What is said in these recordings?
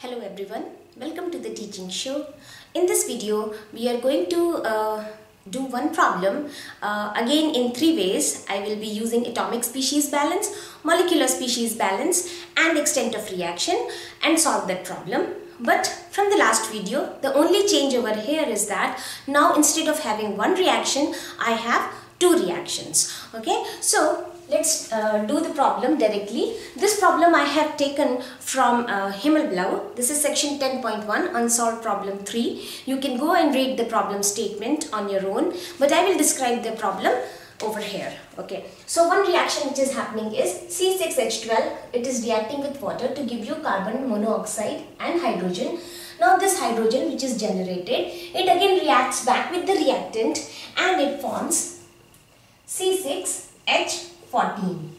Hello everyone, welcome to the teaching show. In this video we are going to do one problem again in three ways. I will be using atomic species balance, molecular species balance and extent of reaction and solve that problem. But from the last video the only change over here is that now instead of having one reaction I have two reactions. Okay, so let's do the problem directly. This problem I have taken from Himmelblau. This is section 10.1, unsolved problem 3. You can go and read the problem statement on your own, but I will describe the problem over here. Okay, so one reaction which is happening is C6H12. It is reacting with water to give you carbon monoxide and hydrogen. Now this hydrogen which is generated, it again reacts back with the reactant and it forms C6H14.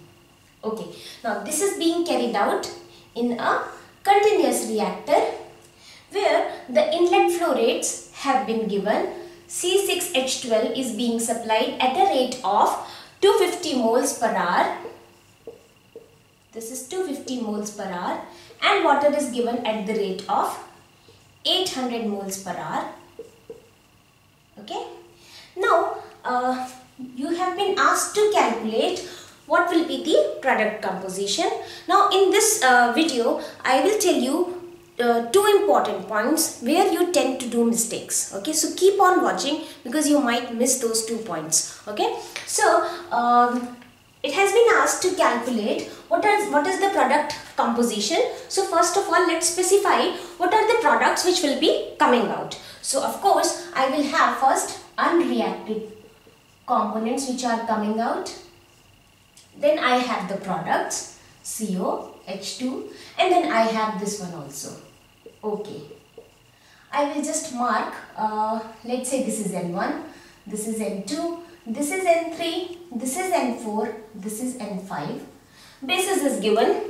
Okay, now this is being carried out in a continuous reactor where the inlet flow rates have been given. C6H12 is being supplied at a rate of 250 moles per hour. This is 250 moles per hour and water is given at the rate of 800 moles per hour. Okay, now you have been asked to calculate what will be the product composition. Now in this video I will tell you two important points where you tend to do mistakes. Okay, so keep on watching because you might miss those 2 points. Okay, so it has been asked to calculate what is the product composition. So first of all let's specify what are the products which will be coming out. So of course I will have first unreacted components which are coming out, then I have the products CO, H2 and then I have this one also. Okay, I will just mark, let's say this is N1, this is N2, this is N3, this is N4, this is N5. Basis is given.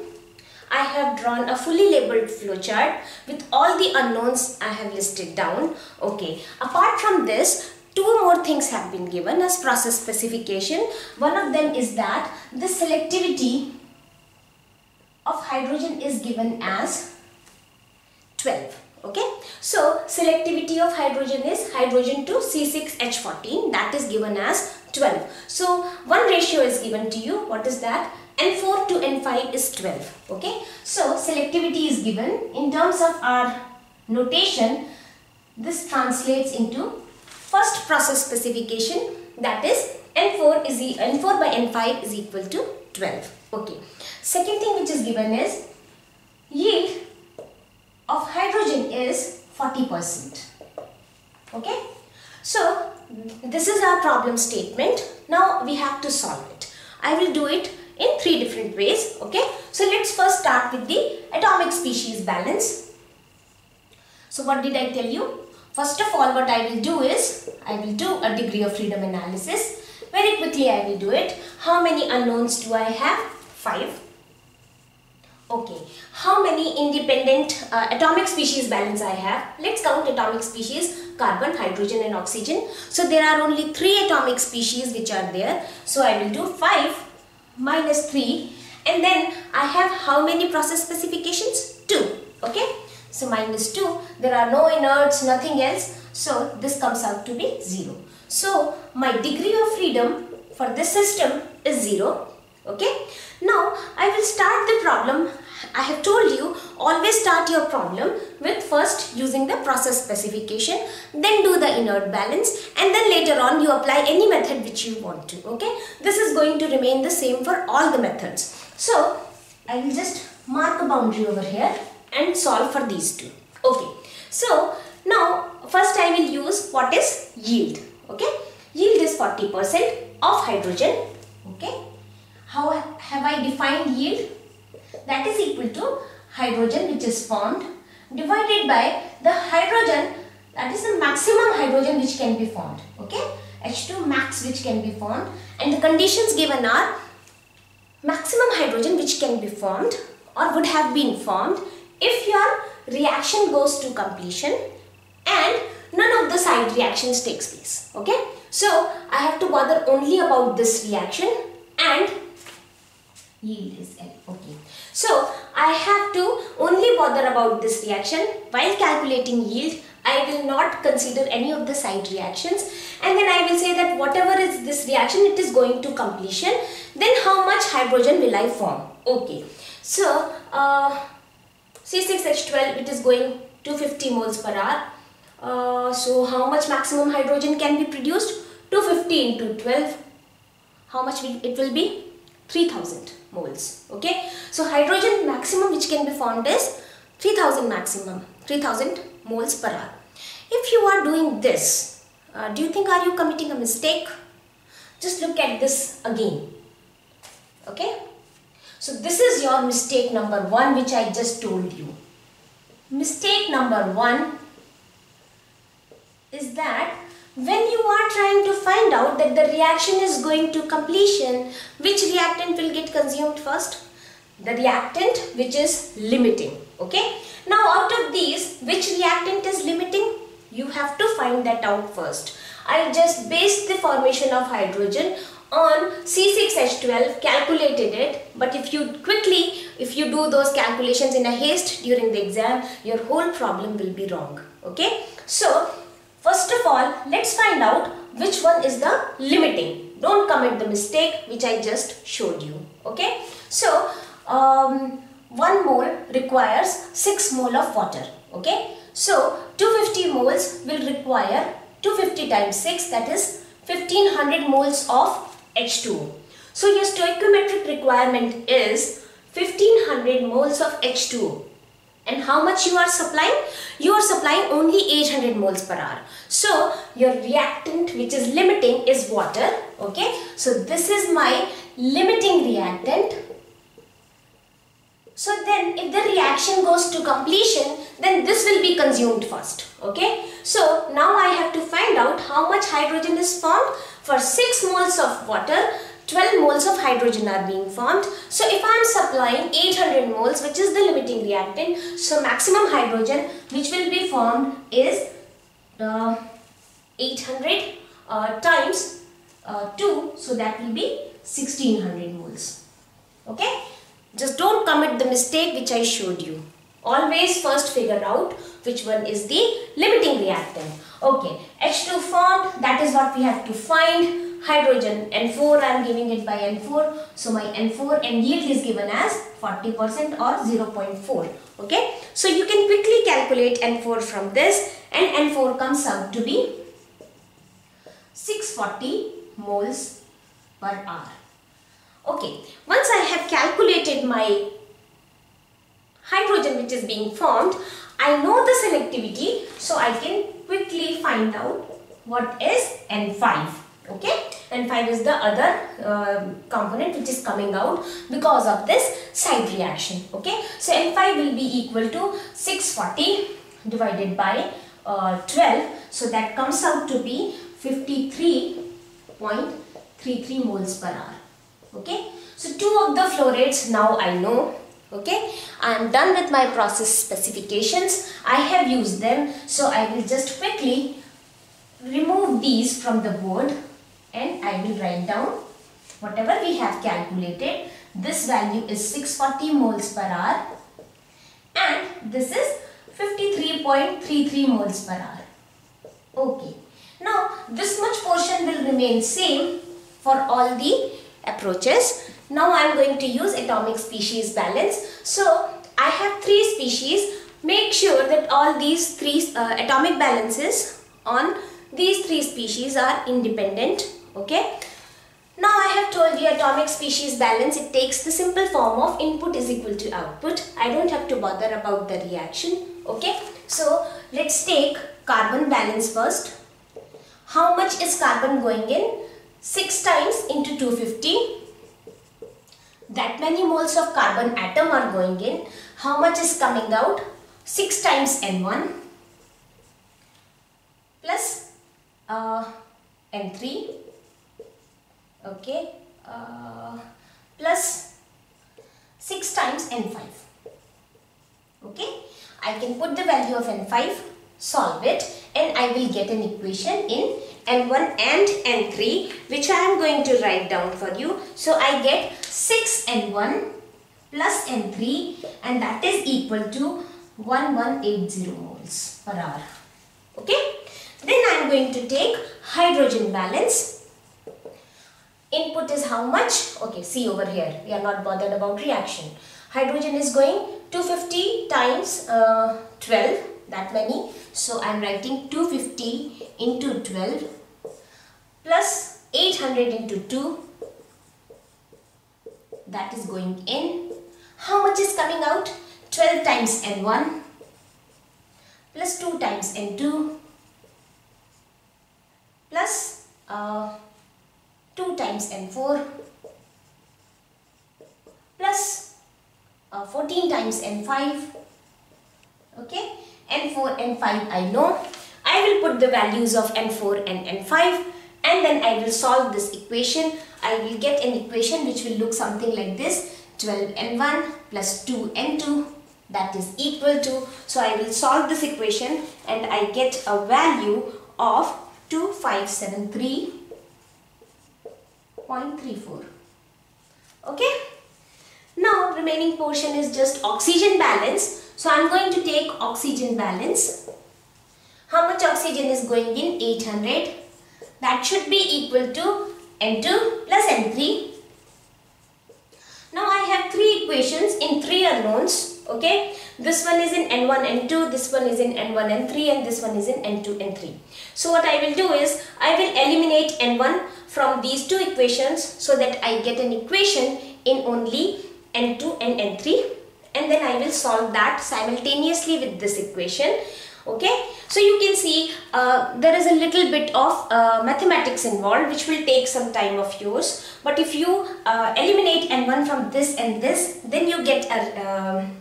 I have drawn a fully labeled flowchart with all the unknowns I have listed down. Okay, apart from this, two more things have been given as process specification. One of them is that the selectivity of hydrogen is given as 12. Okay, so selectivity of hydrogen is hydrogen to C6H14, that is given as 12. So one ratio is given to you. What is that? N4 to N5 is 12. Okay, so selectivity is given. In terms of our notation, this translates into first process specification, that is N4 by N5 is equal to 12. Okay. Second thing which is given is yield of hydrogen is 40%. Okay. So this is our problem statement. Now we have to solve it. I will do it in three different ways. Okay. So let's first start with the atomic species balance. So what did I tell you? First of all, what I will do is, I will do a degree of freedom analysis. Very quickly I will do it. How many unknowns do I have? 5. Okay. How many independent atomic species balance I have? Let's count atomic species, carbon, hydrogen and oxygen. So there are only 3 atomic species which are there. So I will do 5 minus 3 and then I have how many process specifications? 2. Okay. So minus 2, there are no inerts, nothing else. So this comes out to be 0. So my degree of freedom for this system is 0. Okay. Now I will start the problem. I have told you always start your problem with first using the process specification, then do the inert balance and then later on you apply any method which you want to. Okay. This is going to remain the same for all the methods. So I will just mark a boundary over here and solve for these two. Okay, so now first I will use what is yield. Okay, yield is 40% of hydrogen. Okay, how have I defined yield? That is equal to hydrogen which is formed divided by the hydrogen, that is the maximum hydrogen which can be formed. Okay, H2 max which can be formed, and the conditions given are maximum hydrogen which can be formed or would have been formed if your reaction goes to completion and none of the side reactions takes place. Okay, so I have to bother only about this reaction and yield is L. Okay, So I have to only bother about this reaction while calculating yield. I will not consider any of the side reactions, and then I will say that whatever is this reaction, it is going to completion. Then how much hydrogen will I form? Okay, so C6H12, it is going to 50 moles per hour. So how much maximum hydrogen can be produced? 250 into 12. How much it will be? 3000 moles. Okay, so hydrogen maximum which can be formed is 3000 maximum, 3000 moles per hour. If you are doing this, do you think are you committing a mistake? Just look at this again. Okay, so this is your mistake number one, which I just told you. Mistake number one is that when you are trying to find out that the reaction is going to completion, which reactant will get consumed first? The reactant which is limiting. Okay, now out of these, which reactant is limiting? You have to find that out first. I just based the formation of hydrogen on C6H12, calculated it, but if you do those calculations in a haste during the exam, your whole problem will be wrong. Okay, so first of all, let's find out which one is the limiting. Don't commit the mistake which I just showed you. Okay, so 1 mole requires 6 mole of water. Okay, so 250 moles will require 250 times 6, that is 1500 moles of H2O. So your stoichiometric requirement is 1500 moles of H2O. And how much you are supplying? You are supplying only 800 moles per hour. So your reactant which is limiting is water. Okay, so this is my limiting reactant. So then if the reaction goes to completion, then this will be consumed first. Okay, so now I have to find out how much hydrogen is formed. For 6 moles of water, 12 moles of hydrogen are being formed. So if I am supplying 800 moles, which is the limiting reactant, so maximum hydrogen which will be formed is 800 times 2, so that will be 1600 moles. Okay, just don't commit the mistake which I showed you. Always first figure out which one is the limiting reactant. Okay, H2 formed, that is what we have to find. Hydrogen N4, I am giving it by N4, so my N4 and yield is given as 40% or 0.4. Okay, so you can quickly calculate N4 from this, and N4 comes out to be 640 moles per hour. Okay, once I have calculated my hydrogen which is being formed, I know the selectivity, so I can quickly find out what is N5. Okay, N5 is the other component which is coming out because of this side reaction. Okay, so N5 will be equal to 640 divided by 12, so that comes out to be 53.33 moles per hour. Okay, so two of the flow rates now I know. Okay, I am done with my process specifications. I have used them, so I will just quickly remove these from the board. And I will write down whatever we have calculated. This value is 640 moles per hour and this is 53.33 moles per hour. Okay, now this much portion will remain same for all the approaches. Now I am going to use atomic species balance. So I have 3 species. Make sure that all these 3 atomic balances on these 3 species are independent. Okay, now I have told you atomic species balance. It takes the simple form of input is equal to output. I don't have to bother about the reaction. Okay, so let's take carbon balance first. How much is carbon going in? 6 times into 250. That many moles of carbon atom are going in. How much is coming out? 6 times N1 plus N3. Okay, plus 6 times N5. Okay, I can put the value of N5, solve it, and I will get an equation in N1 and N3, which I am going to write down for you. So I get 6N1 plus N3 and that is equal to 1180 moles per hour. Okay. Then I am going to take hydrogen balance. Input is how much? Okay, see over here. We are not bothered about reaction. Hydrogen is going 250 times 12, that many. So I am writing 250 into 12 plus 800 into 2. That is going in. How much is coming out? 12 times N1 plus 2 times N2 plus 2 times N4 plus 14 times N5. Okay, N4, N5 I know. I will put the values of N4 and N5 and then I will solve this equation. I will get an equation which will look something like this. 12N1 plus 2N2, that is equal to, so I will solve this equation and I get a value of 2573.34. Okay. Now remaining portion is just oxygen balance. So I am going to take oxygen balance. How much oxygen is going in? 800. That should be equal to N2 plus N3. Now I have three equations in three unknowns. Okay, this one is in N1, N2, this one is in N1, N3 and this one is in N2, N3. So what I will do is I will eliminate N1 from these two equations so that I get an equation in only N2 and N3 and then I will solve that simultaneously with this equation. Okay, so you can see there is a little bit of mathematics involved which will take some time of yours, but if you eliminate N1 from this and this, then you get an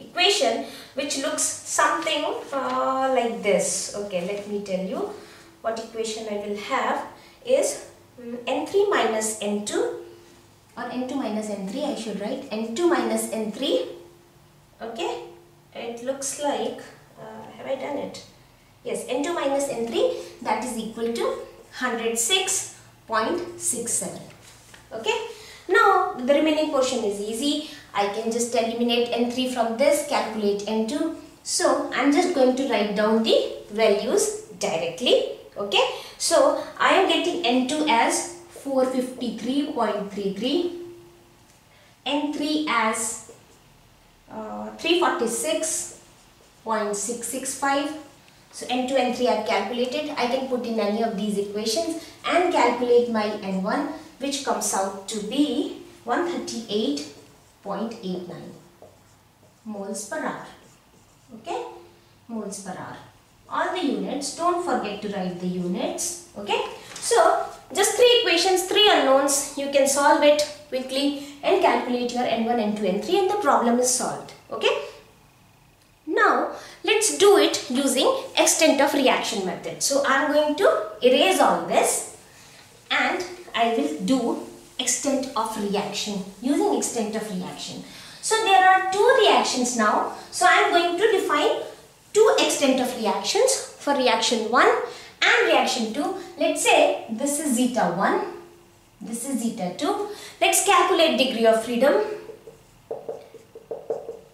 equation which looks something like this. Okay, let me tell you what equation I will have is N3 minus N2 or N2 minus N3 I should write, N2 minus N3. Okay, it looks like have I done it? Yes, N2 minus N3, that is equal to 106.67. Okay. Now the remaining portion is easy. I can just eliminate N3 from this, calculate N2. So I am just going to write down the values directly. Okay. So I am getting N2 as 453.33, N3 as 346.665. So N2 and N3 are calculated. I can put in any of these equations and calculate my N1, which comes out to be 138.89 moles per hour. Okay, moles per hour. All the units, don't forget to write the units. Okay, so just three equations, three unknowns. You can solve it quickly and calculate your N1, N2, N3 and the problem is solved. Okay. Now, let's do it using extent of reaction method. So, I am going to erase all this and I will do extent of reaction, using extent of reaction. So, there are two reactions now. So, I am going to define two extent of reactions for reaction 1 and reaction 2. Let's say this is zeta 1, this is zeta 2. Let's calculate degree of freedom.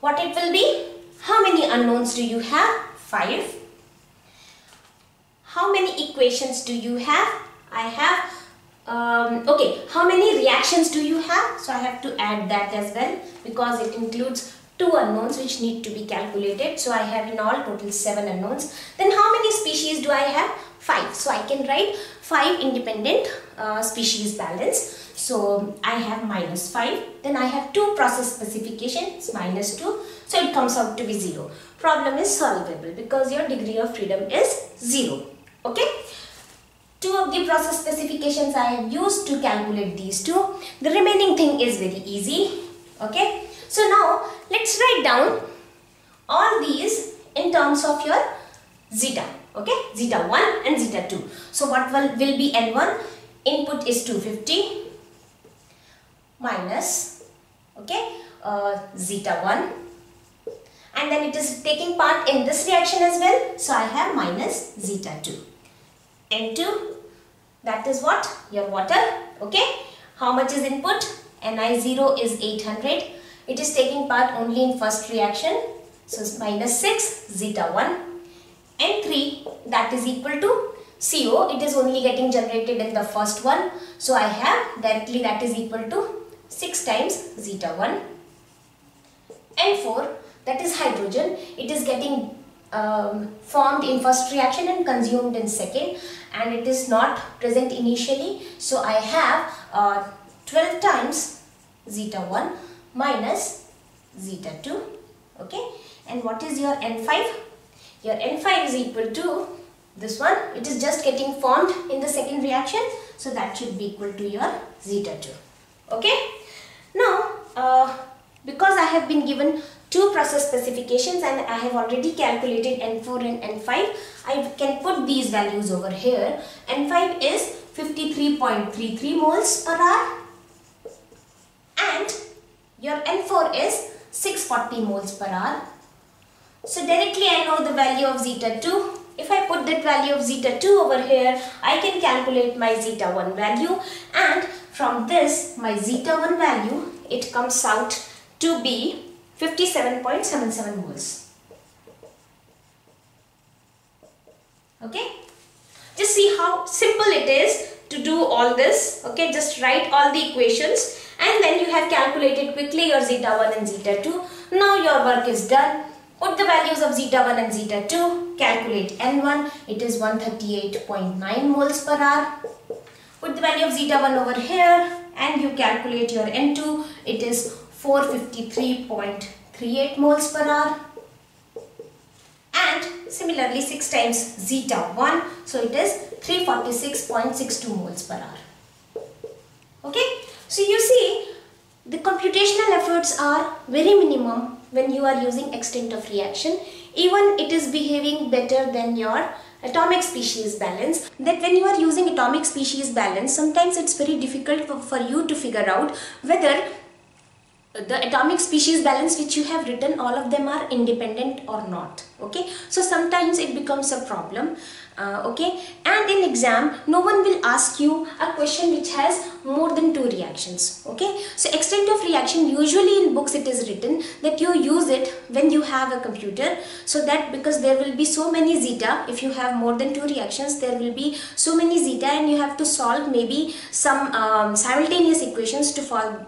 What it will be? How many unknowns do you have? 5. How many equations do you have? I have, okay, how many reactions do you have? So I have to add that as well because it includes two unknowns which need to be calculated. So I have in all total 7 unknowns. Then how many species do I have? 5. So I can write 5 independent species balance. So I have minus 5, then I have two process specifications, minus 2, so it comes out to be 0. Problem is solvable because your degree of freedom is 0. Okay. Two of the process specifications I have used to calculate these two. The remaining thing is very easy. Okay. So now let's write down all these in terms of your zeta. Okay. Zeta 1 and zeta 2. So what will be N1? Input is 250. Minus, okay, zeta 1, and then it is taking part in this reaction as well, so I have minus zeta 2. N2, that is what? Your water, okay. How much is input? Ni0 is 800 It is taking part only in first reaction. So it's minus 6 zeta 1 and 3 that is equal to CO. It is only getting generated in the first one. So I have directly that is equal to 6 times zeta 1 and 4 that is hydrogen. It is getting formed in first reaction and consumed in second, and it is not present initially. So I have 12 times zeta 1 minus zeta 2. Okay, and what is your N5? Your N5 is equal to this one. It is just getting formed in the second reaction, so that should be equal to your zeta 2. Okay, now because I have been given two process specifications and I have already calculated N4 and N5, I can put these values over here. N5 is 53.33 moles per hour and your N4 is 640 moles per hour. So directly I know the value of zeta 2. If I put that value of zeta 2 over here, I can calculate my zeta 1 value, and from this my zeta 1 value, it comes out to be 57.77 moles. Okay, just see how simple it is to do all this. Okay, just write all the equations and then you have calculated quickly your zeta 1 and zeta 2. Now your work is done. Put the values of zeta 1 and zeta 2, calculate N1, it is 138.9 moles per hour. Put the value of zeta 1 over here and you calculate your N2, it is 453.38 moles per hour. And similarly 6 times zeta 1, so it is 346.62 moles per hour. Okay, so you see the computational efforts are very minimum when you are using extent of reaction. Even it is behaving better than your atomic species balance. That when you are using atomic species balance, sometimes it's very difficult for you to figure out whether the atomic species balance which you have written, all of them are independent or not. Okay, so sometimes it becomes a problem. Okay, and in exam no one will ask you a question which has more than two reactions. Okay, so extent of reaction, usually in books it is written that you use it when you have a computer, so that because there will be so many zeta, if you have more than two reactions there will be so many zeta and you have to solve maybe some simultaneous equations to find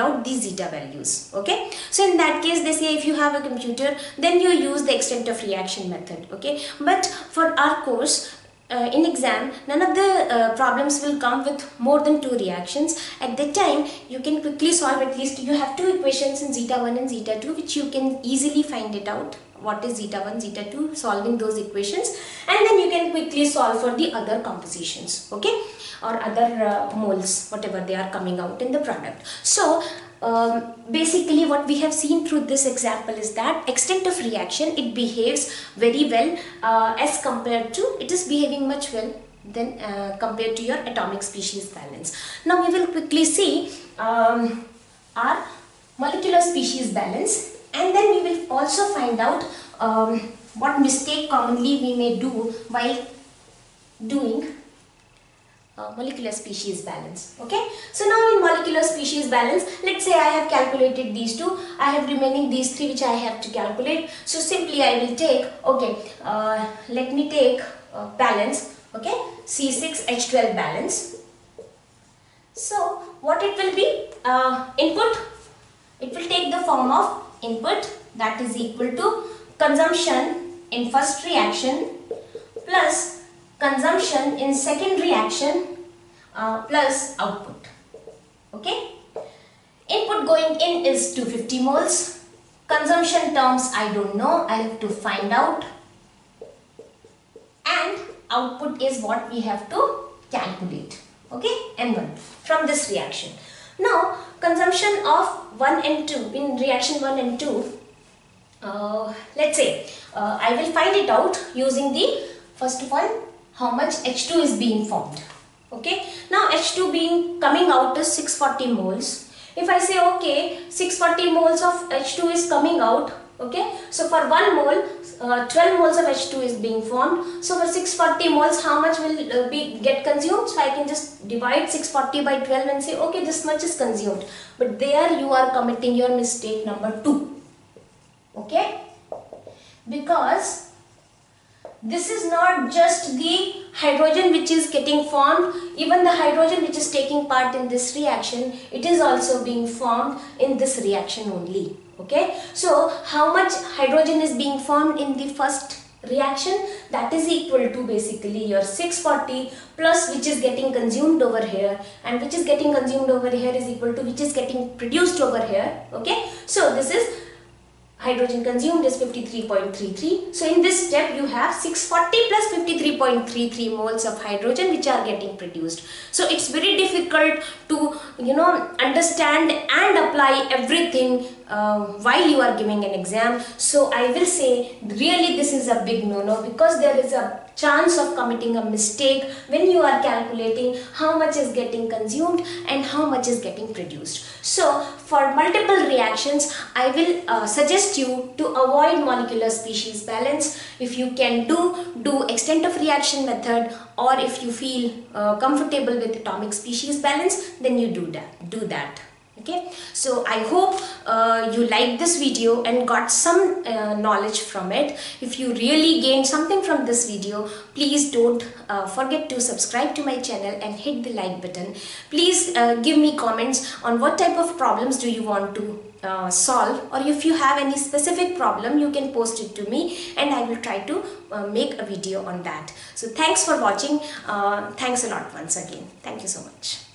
out these zeta values. Okay, so in that case they say if you have a computer then you use the extent of reaction method. Okay, but for our course, in exam, none of the problems will come with more than two reactions. At that time, you can quickly solve, at least you have two equations in zeta 1 and zeta 2, which you can easily find it out. What is zeta 1, zeta 2, solving those equations. And then you can quickly solve for the other compositions, okay, or other moles, whatever they are coming out in the product. So, basically what we have seen through this example is that extent of reaction, it behaves very well as compared to, it is behaving much well than compared to your atomic species balance. Now we will quickly see our molecular species balance, and then we will also find out what mistake commonly we may do while doing molecular species balance. Okay, so now in molecular species balance, let's say I have calculated these two, I have remaining these three which I have to calculate. So simply I will take, okay, let me take balance, okay, C6H12 balance. So what it will be, input, it will take the form of input that is equal to consumption in first reaction plus consumption in second reaction plus output. Okay, input going in is 250 moles. Consumption terms I don't know, I have to find out, and output is what we have to calculate. Okay, N1 from this reaction. Now consumption of 1 and 2 in reaction 1 and 2. Let's say I will find it out using the first of all, how much H2 is being formed. Okay, now H2 being coming out is 640 moles. If I say okay, 640 moles of H2 is coming out, Okay, so for 1 mole 12 moles of H2 is being formed. So for 640 moles, how much will be get consumed? So I can just divide 640 by 12 and say okay, this much is consumed. But there you are committing your mistake number 2. Okay, because this is not just the hydrogen which is getting formed, even the hydrogen which is taking part in this reaction, it is also being formed in this reaction only. Okay, so how much hydrogen is being formed in the first reaction? That is equal to basically your 640 plus which is getting consumed over here, and which is getting consumed over here is equal to which is getting produced over here. Okay, so this is hydrogen consumed is 53.33. So in this step you have 640 plus 53.33 moles of hydrogen which are getting produced. So it's very difficult to, you know, understand and apply everything while you are giving an exam. So I will say really this is a big no-no, because there is a chance of committing a mistake when you are calculating how much is getting consumed and how much is getting produced. So for multiple reactions, I will suggest you to avoid molecular species balance. If you can do extent of reaction method, or if you feel comfortable with atomic species balance, then you do that. Okay, so I hope you liked this video and got some knowledge from it. If you really gained something from this video, please don't forget to subscribe to my channel and hit the like button. Please give me comments on what type of problems do you want to solve, or if you have any specific problem you can post it to me and I will try to make a video on that. So thanks for watching. Thanks a lot once again. Thank you so much.